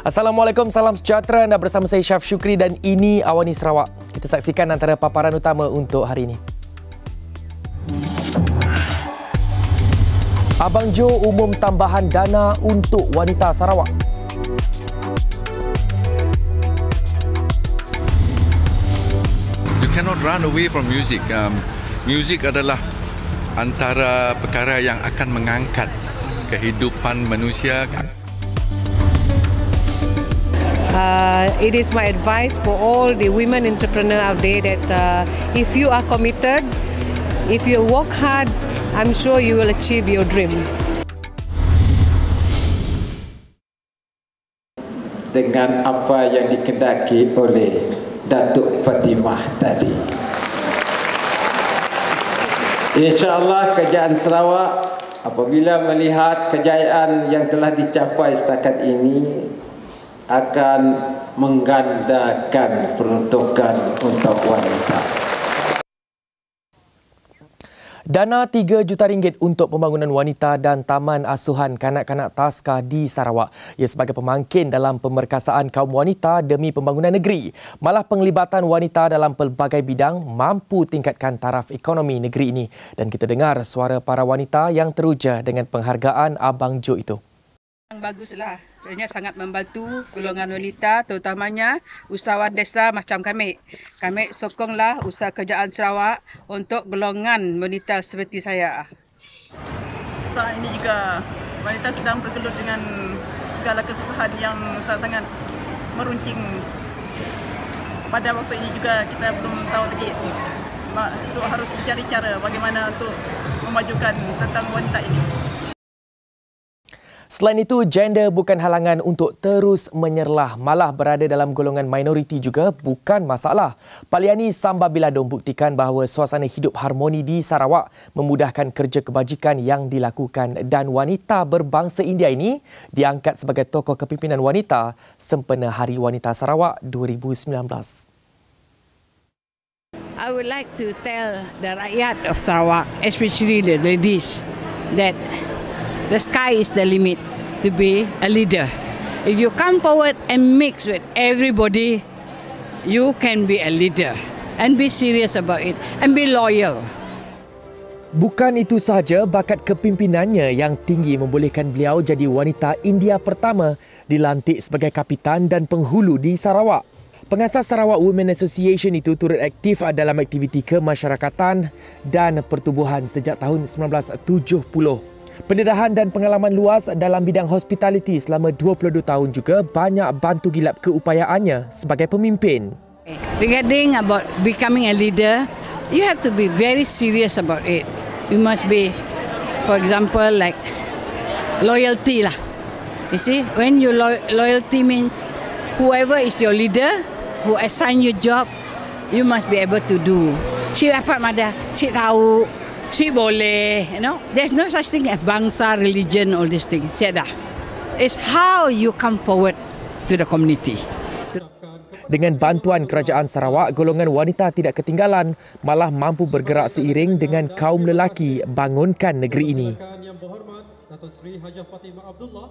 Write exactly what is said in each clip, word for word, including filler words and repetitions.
Assalamualaikum, salam sejahtera. Anda bersama saya Syaf Shukri dan ini Awani Sarawak. Kita saksikan antara paparan utama untuk hari ini. Abang Jo umum tambahan dana untuk wanita Sarawak. You cannot run away from music. Um, music adalah antara perkara yang akan mengangkat kehidupan manusia. Uh, it is my advice for all the women entrepreneur out there that uh, if you are committed, if you work hard, I'm sure you will achieve your dream. Dengan apa yang dikendaki oleh Datuk Fatimah tadi, InsyaAllah kerajaan Sarawak apabila melihat kejayaan yang telah dicapai setakat ini akan menggandakan peruntukan untuk wanita. Dana tiga juta ringgit untuk pembangunan wanita dan taman asuhan kanak-kanak TASKA di Sarawak. Ia sebagai pemangkin dalam pemerkasaan kaum wanita demi pembangunan negeri. Malah penglibatan wanita dalam pelbagai bidang mampu tingkatkan taraf ekonomi negeri ini. Dan kita dengar suara para wanita yang teruja dengan penghargaan Abang Jo itu. Baguslah, ianya sangat membantu golongan wanita, terutamanya usahawan desa macam kami. Kami sokonglah usaha kerajaan Sarawak untuk golongan wanita seperti saya. Saat ini juga wanita sedang bergelut dengan segala kesusahan yang sangat-sangat meruncing. Pada waktu ini juga kita belum tahu lagi untuk harus mencari cara bagaimana untuk memajukan tentang wanita ini. Selain itu, gender bukan halangan untuk terus menyerlah. Malah berada dalam golongan minoriti juga bukan masalah. Paliana Sambabilado buktikan bahawa suasana hidup harmoni di Sarawak memudahkan kerja kebajikan yang dilakukan dan wanita berbangsa India ini diangkat sebagai tokoh kepimpinan wanita sempena Hari Wanita Sarawak dua ribu sembilan belas. I would like to tell the rakyat of Sarawak, especially the ladies, that the sky is the limit to be a leader. If you come forward and mix with everybody, you can be a leader and be serious about it and be loyal. Bukan itu sahaja, bakat kepimpinannya yang tinggi membolehkan beliau jadi wanita India pertama dilantik sebagai kapitan dan penghulu di Sarawak. Pengasas Sarawak Women Association itu turut aktif dalam aktiviti kemasyarakatan dan pertubuhan sejak tahun seribu sembilan ratus tujuh puluh. Pendedahan dan pengalaman luas dalam bidang hospitality selama dua puluh dua tahun juga banyak bantu gilap keupayaannya sebagai pemimpin. Regarding about becoming a leader, you have to be very serious about it. You must be, for example, like loyalty lah. You see, when you lo loyalty means whoever is your leader, who assign your job, you must be able to do. Si dapat mada, si tahu. Si boleh, you know. There's no such thing as bangsa, religion, all these things. Siada. It's how you come forward to the community. Dengan bantuan kerajaan Sarawak, golongan wanita tidak ketinggalan, malah mampu bergerak seiring dengan kaum lelaki bangunkan negeri ini. Datuk Seri Hajah Fatimah Abdullah.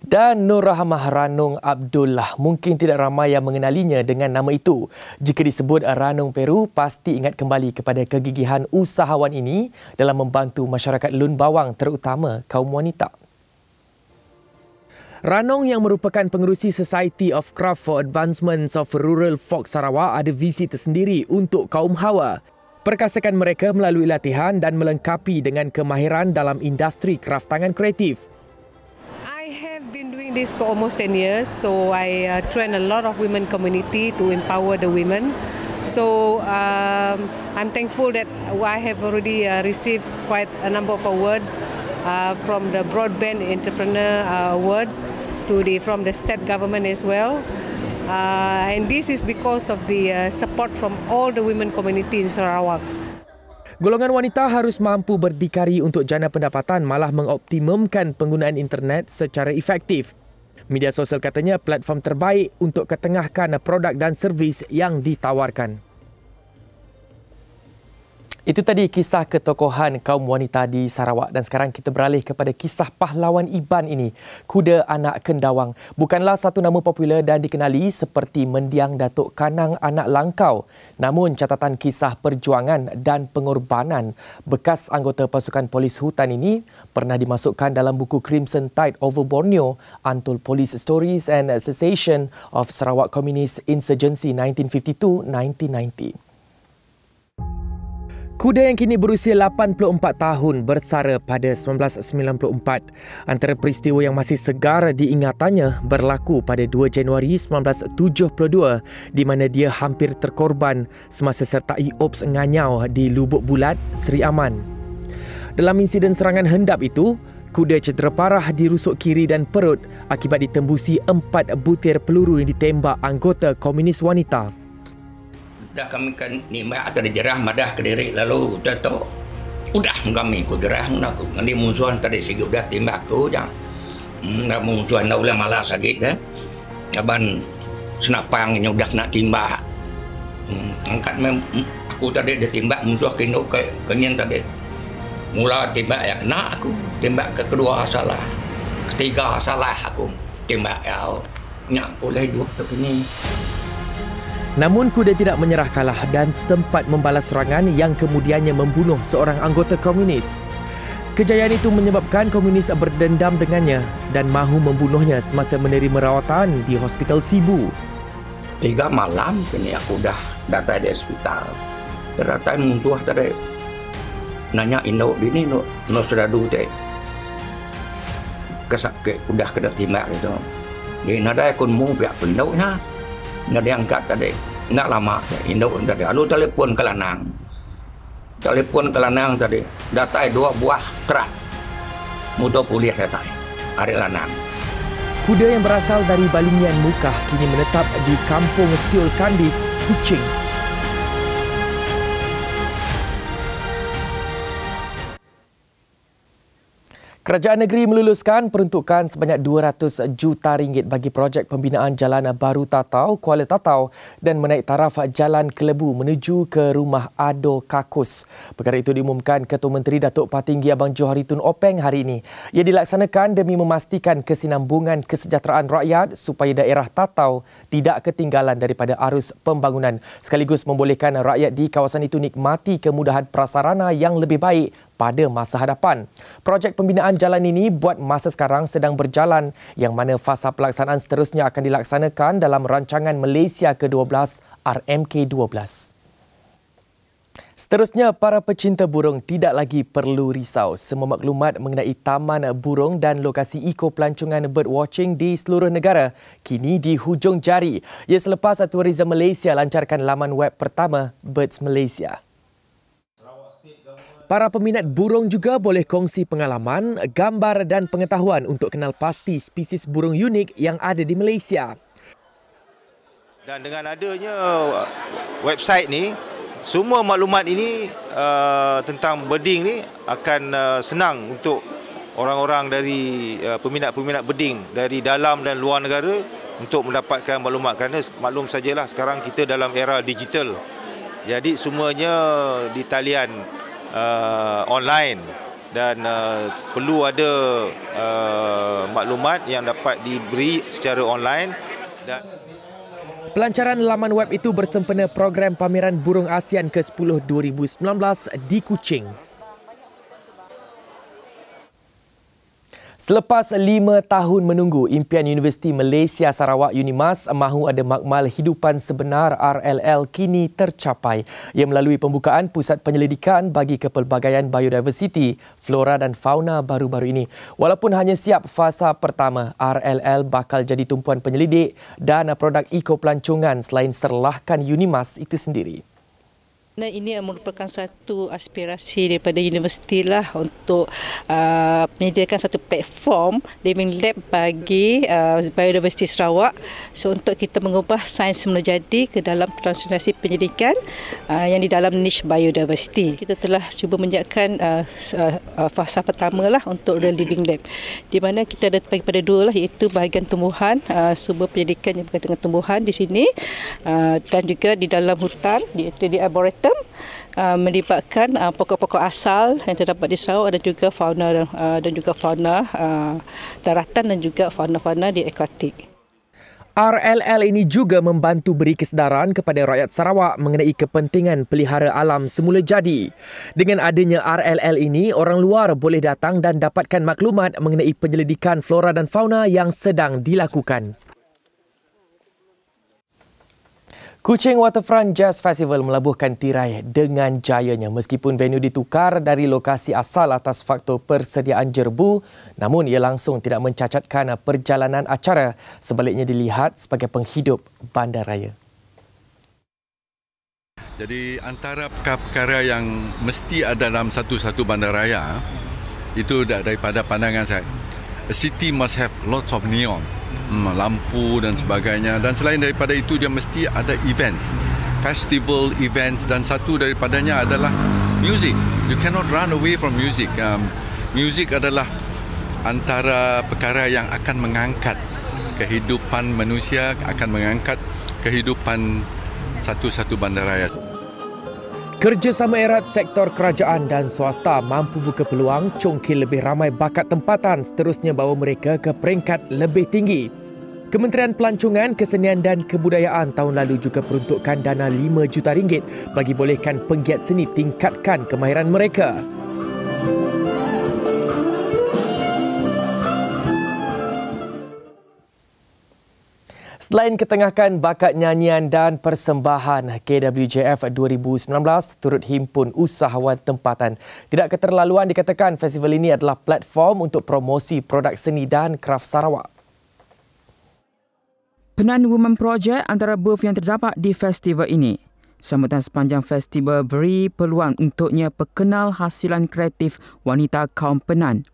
Dan Nur Rahmah Ranuh Abdullah, mungkin tidak ramai yang mengenalinya dengan nama itu. Jika disebut Ranuh Peru, pasti ingat kembali kepada kegigihan usahawan ini dalam membantu masyarakat Lun Bawang, terutama kaum wanita. Ranuh yang merupakan pengerusi Society of Craft for Advancement of Rural Folk Sarawak ada visi tersendiri untuk kaum hawa. Perkasakan mereka melalui latihan dan melengkapi dengan kemahiran dalam industri kraftangan kreatif. Been doing this for almost ten years, so I uh, train a lot of women community to empower the women. So um, I'm thankful that I have already uh, received quite a number of awards uh, from the Broadband Entrepreneur uh, Award to the from the state government as well. Uh, and this is because of the uh, support from all the women community in Sarawak. Golongan wanita harus mampu berdikari untuk jana pendapatan, malah mengoptimumkan penggunaan internet secara efektif. Media sosial katanya platform terbaik untuk ketengahkan produk dan servis yang ditawarkan. Itu tadi kisah ketokohan kaum wanita di Sarawak, dan sekarang kita beralih kepada kisah pahlawan Iban ini, Kuda Anak Kendawang. Bukanlah satu nama popular dan dikenali seperti Mendiang Datuk Kanang Anak Langkau. Namun catatan kisah perjuangan dan pengorbanan bekas anggota pasukan polis hutan ini pernah dimasukkan dalam buku Crimson Tide Over Borneo, Untold Police Stories and Assassination of Sarawak Communist Insurgency nineteen fifty-two to nineteen ninety. Kuda yang kini berusia lapan puluh empat tahun bersara pada seribu sembilan ratus sembilan puluh empat. Antara peristiwa yang masih segar diingatannya berlaku pada dua Januari seribu sembilan ratus tujuh puluh dua di mana dia hampir terkorban semasa sertai ops nganyau di Lubuk Bulat, Seri Aman. Dalam insiden serangan hendap itu, kuda cedera parah di rusuk kiri dan perut akibat ditembusi empat butir peluru yang ditembak anggota komunis wanita. Dah kami kan ni mak ada jerah madah kediri lalu datuk udah kami ku jerah nak ni musuhan tadi segi udah timbak tu jang nak musuhan dah ulah malas lagi dah aban senapang yang udah nak timbak angkat mem aku tadi dia timbak musuh kinuk ke kenyan tadi mula timbak ya kena aku timbak ke kedua salah ketiga salah aku timbak kau nak boleh duduk tu ni. Namun kuda tidak menyerah kalah dan sempat membalas serangan yang kemudiannya membunuh seorang anggota komunis. Kejayaan itu menyebabkan komunis berdendam dengannya dan mahu membunuhnya semasa menerima rawatan di Hospital Sibu. Tiga malam kini aku dah datang di hospital. Datang musuh tadi nanya induk ini no no sudah dulu teh. Kesakit udah kena timbak itu. Dia nadai kun mu pihak induknya. Nak diangkat tadi, nak lama induk tadi. Lalu telefon ke Lanang. Telefon ke Lanang tadi. Datai dua buah kerak. Mudah pulih datai. Hari Lanang. Kuda yang berasal dari Balinian Mukah kini menetap di kampung Siul Kandis, Kuching. Kerajaan negeri meluluskan peruntukan sebanyak dua ratus juta ringgit bagi projek pembinaan jalan baru Tatau, Kuala Tatau dan menaik taraf jalan Kelebu menuju ke Rumah Ado Kakus. Perkara itu diumumkan Ketua Menteri Datuk Patinggi Abang Johari Tun Openg hari ini. Ia dilaksanakan demi memastikan kesinambungan kesejahteraan rakyat supaya daerah Tatau tidak ketinggalan daripada arus pembangunan sekaligus membolehkan rakyat di kawasan itu nikmati kemudahan prasarana yang lebih baik pada masa hadapan. Projek pembinaan jalan ini buat masa sekarang sedang berjalan yang mana fasa pelaksanaan seterusnya akan dilaksanakan dalam rancangan Malaysia ke dua belas R M K dua belas. Seterusnya, para pecinta burung tidak lagi perlu risau. Semua maklumat mengenai taman burung dan lokasi eko pelancongan birdwatching di seluruh negara kini di hujung jari. Ia selepas Tourism Malaysia lancarkan laman web pertama Birds Malaysia. Para peminat burung juga boleh kongsi pengalaman, gambar dan pengetahuan untuk kenal pasti spesies burung unik yang ada di Malaysia. Dan dengan adanya website ni, semua maklumat ini uh, tentang birding ni akan uh, senang untuk orang-orang dari uh, peminat-peminat birding dari dalam dan luar negara untuk mendapatkan maklumat. Kerana maklum sajalah sekarang kita dalam era digital. Jadi semuanya di talian. Uh, online dan uh, perlu ada uh, maklumat yang dapat diberi secara online. Dan pelancaran laman web itu bersempena program pameran burung ASEAN ke sepuluh dua ribu sembilan belas di Kuching. Selepas lima tahun menunggu, impian Universiti Malaysia Sarawak UNIMAS mahu ada makmal hidupan sebenar R L L kini tercapai. Ia melalui pembukaan pusat penyelidikan bagi kepelbagaian biodiversiti, flora dan fauna baru-baru ini. Walaupun hanya siap fasa pertama, R L L bakal jadi tumpuan penyelidik dan produk eko pelancongan selain serlahkan UNIMAS itu sendiri. Ini merupakan satu aspirasi daripada universiti lah untuk uh, menyediakan satu platform living lab bagi uh, biodiversiti Sarawak. So untuk kita mengubah sains semula jadi ke dalam transformasi pendidikan uh, yang di dalam niche biodiversiti. Kita telah cuba menyiapkan uh, uh, fasa pertama lah untuk the living lab, di mana kita ada bagi pada dua lah, iaitu bahagian tumbuhan, uh, sumber pendidikan yang berkaitan dengan tumbuhan di sini uh, dan juga di dalam hutan, iaitu di arboretum. uh, melibatkan uh, pokok-pokok asal yang terdapat di Sarawak dan juga fauna uh, dan juga fauna uh, daratan dan juga fauna-fauna di akuatik. R L L ini juga membantu beri kesedaran kepada rakyat Sarawak mengenai kepentingan pelihara alam semula jadi. Dengan adanya R L L ini, orang luar boleh datang dan dapatkan maklumat mengenai penyelidikan flora dan fauna yang sedang dilakukan. Kuching Waterfront Jazz Festival melabuhkan tirai dengan jayanya meskipun venue ditukar dari lokasi asal atas faktor persediaan jerbu, namun ia langsung tidak mencacatkan perjalanan acara, sebaliknya dilihat sebagai penghidup bandaraya. Jadi antara perkara yang mesti ada dalam satu-satu bandaraya itu daripada pandangan saya, a city must have lots of neon, lampu dan sebagainya, dan selain daripada itu dia mesti ada events, festival events, dan satu daripadanya adalah music. You cannot run away from music. Um, music adalah antara perkara yang akan mengangkat kehidupan manusia, akan mengangkat kehidupan satu-satu bandaraya. Kerjasama erat sektor kerajaan dan swasta mampu buka peluang congkil lebih ramai bakat tempatan, seterusnya bawa mereka ke peringkat lebih tinggi. Kementerian Pelancongan, Kesenian dan Kebudayaan tahun lalu juga peruntukkan dana lima juta ringgit bagi bolehkan penggiat seni tingkatkan kemahiran mereka. Selain ketengahkan bakat nyanyian dan persembahan, K W J F dua ribu sembilan belas turut himpun usahawan tempatan. Tidak keterlaluan dikatakan festival ini adalah platform untuk promosi produk seni dan kraf Sarawak. Penan Women Project antara booth yang terdapat di festival ini. Sambutan sepanjang festival beri peluang untuknya perkenal hasilan kreatif wanita kaum Penan.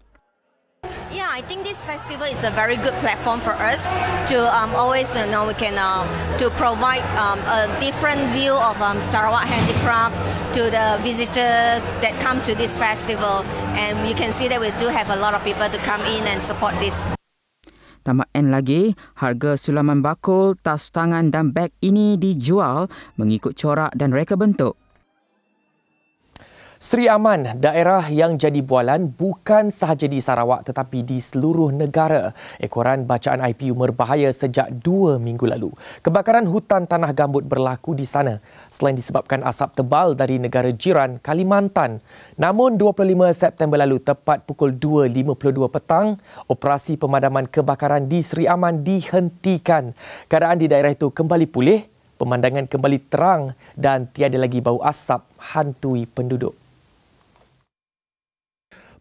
Yeah, I think this festival is a very good platform for us to um, always, you know, we can uh, to provide um, a different view of um, Sarawak handicraft to the visitor that come to this festival, and you can see that we do have a lot of people to come in and support this. Tambah N lagi, harga sulaman bakul, tas tangan dan beg ini dijual mengikut corak dan reka bentuk. Seri Aman, daerah yang jadi bualan bukan sahaja di Sarawak tetapi di seluruh negara. Ekoran bacaan I P U berbahaya sejak dua minggu lalu. Kebakaran hutan tanah gambut berlaku di sana selain disebabkan asap tebal dari negara jiran Kalimantan. Namun dua puluh lima September lalu tepat pukul dua lima puluh dua petang, operasi pemadaman kebakaran di Seri Aman dihentikan. Keadaan di daerah itu kembali pulih, pemandangan kembali terang dan tiada lagi bau asap hantui penduduk.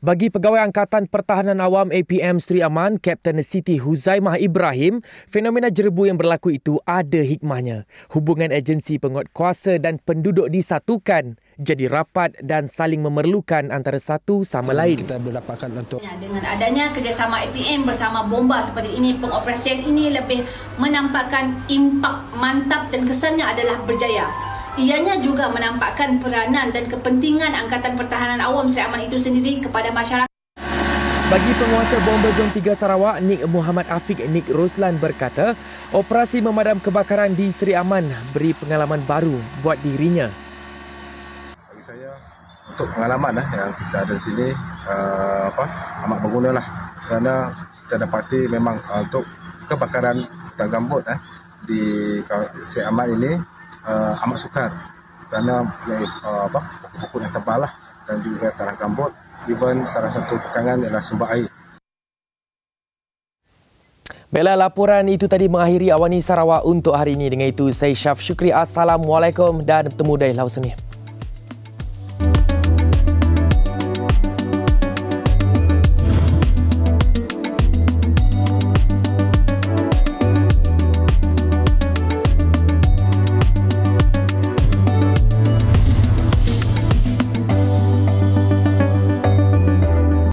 Bagi Pegawai Angkatan Pertahanan Awam A P M Seri Aman, Kapten Siti Huzaimah Ibrahim, fenomena jerbu yang berlaku itu ada hikmahnya. Hubungan agensi penguatkuasa dan penduduk disatukan, jadi rapat dan saling memerlukan antara satu sama lain. Kita berdapatkan untuk dengan adanya kerjasama A P M bersama bomba seperti ini, pengoperasian ini lebih menampakkan impak mantap dan kesannya adalah berjaya. Ianya juga menampakkan peranan dan kepentingan Angkatan Pertahanan Awam Seri Aman itu sendiri kepada masyarakat. Bagi penguasa Bomba Zon tiga Sarawak, Nik Muhammad Afiq Nik Roslan berkata, operasi memadam kebakaran di Seri Aman beri pengalaman baru buat dirinya. Bagi saya, untuk pengalaman yang kita ada di sini, apa, amat bergunalah kerana kita dapati memang untuk kebakaran hutan gambut di Seri Aman ini, Uh, amat sukar kerana mempunyai uh, pokok-pokok yang tebal lah, dan juga tanah gambut. Even salah satu kekangan adalah sumber air. Baiklah, laporan itu tadi mengakhiri Awani Sarawak untuk hari ini. Dengan itu, saya Syaf Shukri. Assalamualaikum dan bertemu dari Lausunia.